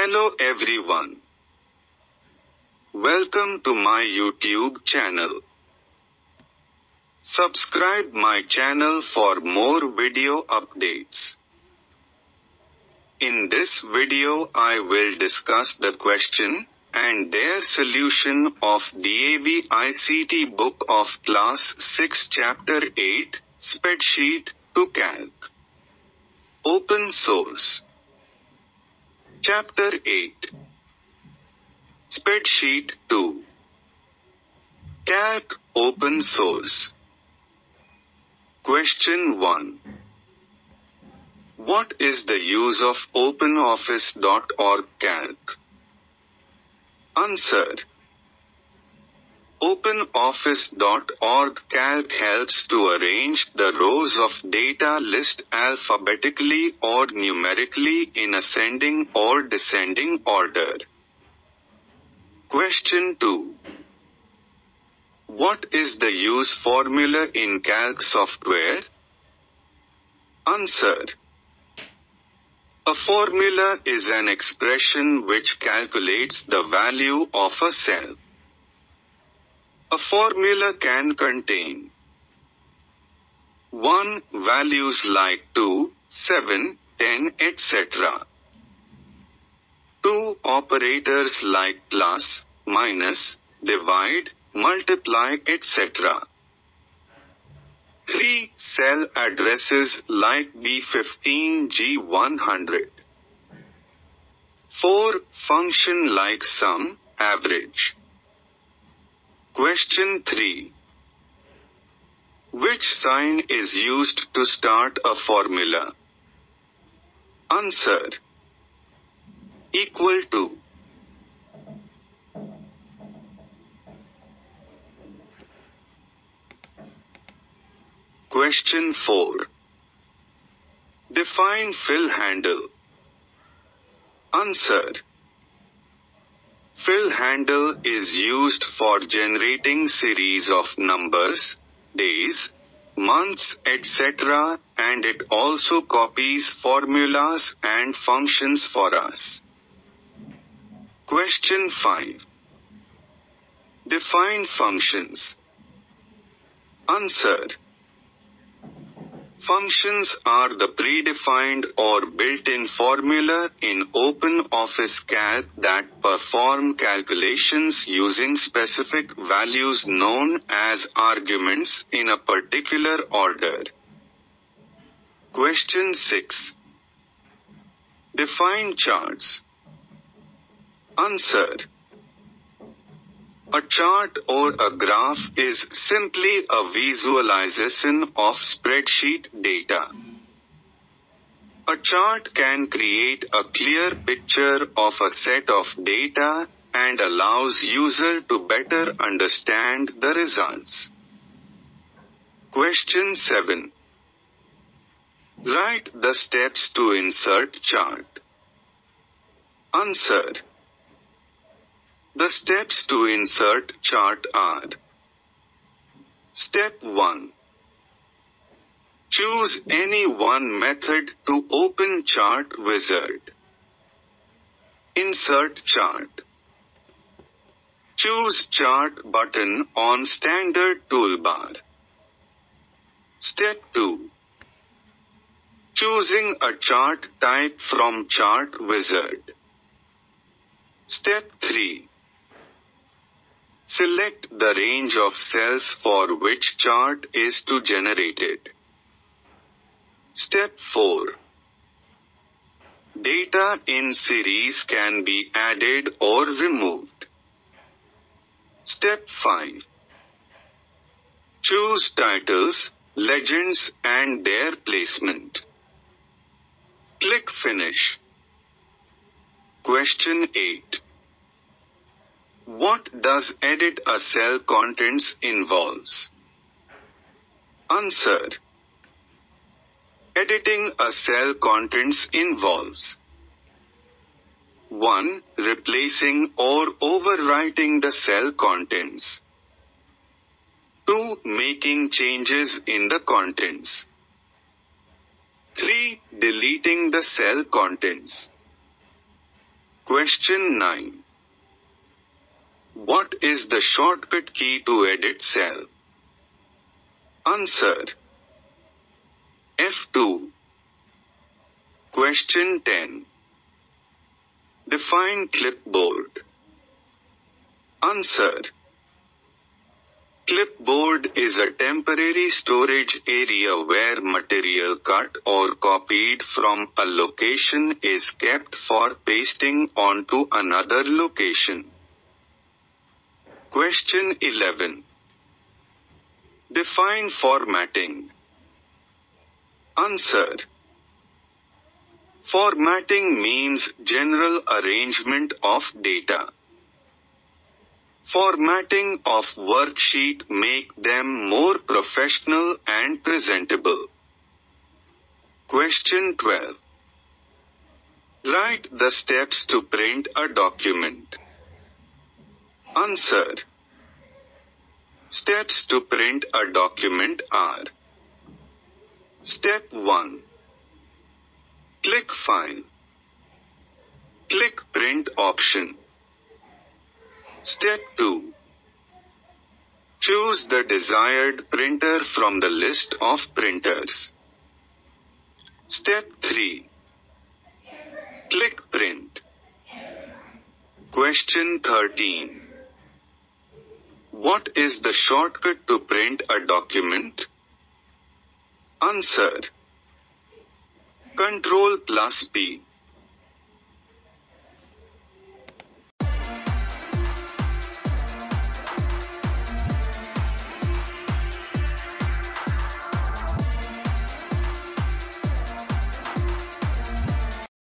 Hello everyone. Welcome to my YouTube channel. Subscribe my channel for more video updates. In this video I will discuss the question and their solution of DAV ICT book of class 6 chapter 8 spreadsheet to calc. Open source. Chapter 8 Spreadsheet 2 Calc Open Source. Question 1. What is the use of OpenOffice.org Calc? Answer. OpenOffice.org Calc helps to arrange the rows of data list alphabetically or numerically in ascending or descending order. Question 2. What is the use formula in Calc software? Answer. A formula is an expression which calculates the value of a cell. A formula can contain 1. Values like 2, 7, 10, etc. 2. Operators like plus, minus, divide, multiply, etc. 3. Cell addresses like B15, G100. 4. Function like sum, average. Question 3. Which sign is used to start a formula? Answer. Equal to. Question 4. Define fill handle. Answer. Fill handle is used for generating series of numbers, days, months, etc., and it also copies formulas and functions for us. Question 5. Define functions. Answer. Functions are the predefined or built-in formula in OpenOffice Calc that perform calculations using specific values known as arguments in a particular order. Question 6. Define charts. Answer. A chart or a graph is simply a visualization of spreadsheet data. A chart can create a clear picture of a set of data and allows user to better understand the results. Question 7. Write the steps to insert chart. Answer. The steps to insert chart are: Step 1. Choose any one method to open chart wizard. Insert chart. Choose chart button on standard toolbar. Step 2. Choosing a chart type from chart wizard. Step 3. Select the range of cells for which chart is to generate it. Step 4. Data in series can be added or removed. Step 5. Choose titles, legends, and their placement. Click Finish. Question 8. What does edit a cell contents involves? Answer. Editing a cell contents involves 1. Replacing or overwriting the cell contents. 2. Making changes in the contents. 3. Deleting the cell contents. Question 9. What is the shortcut key to edit cell? Answer: F2. Question 10. Define clipboard. Answer: Clipboard is a temporary storage area where material cut or copied from a location is kept for pasting onto another location. Question 11. Define formatting. Answer: Formatting means general arrangement of data. Formatting of worksheet make them more professional and presentable. Question 12. Write the steps to print a document. Answer: Steps to print a document are: Step 1. Click File. Click Print option. Step 2. Choose the desired printer from the list of printers. Step 3. Click Print. Question 13. What is the shortcut to print a document? Answer: Ctrl plus P.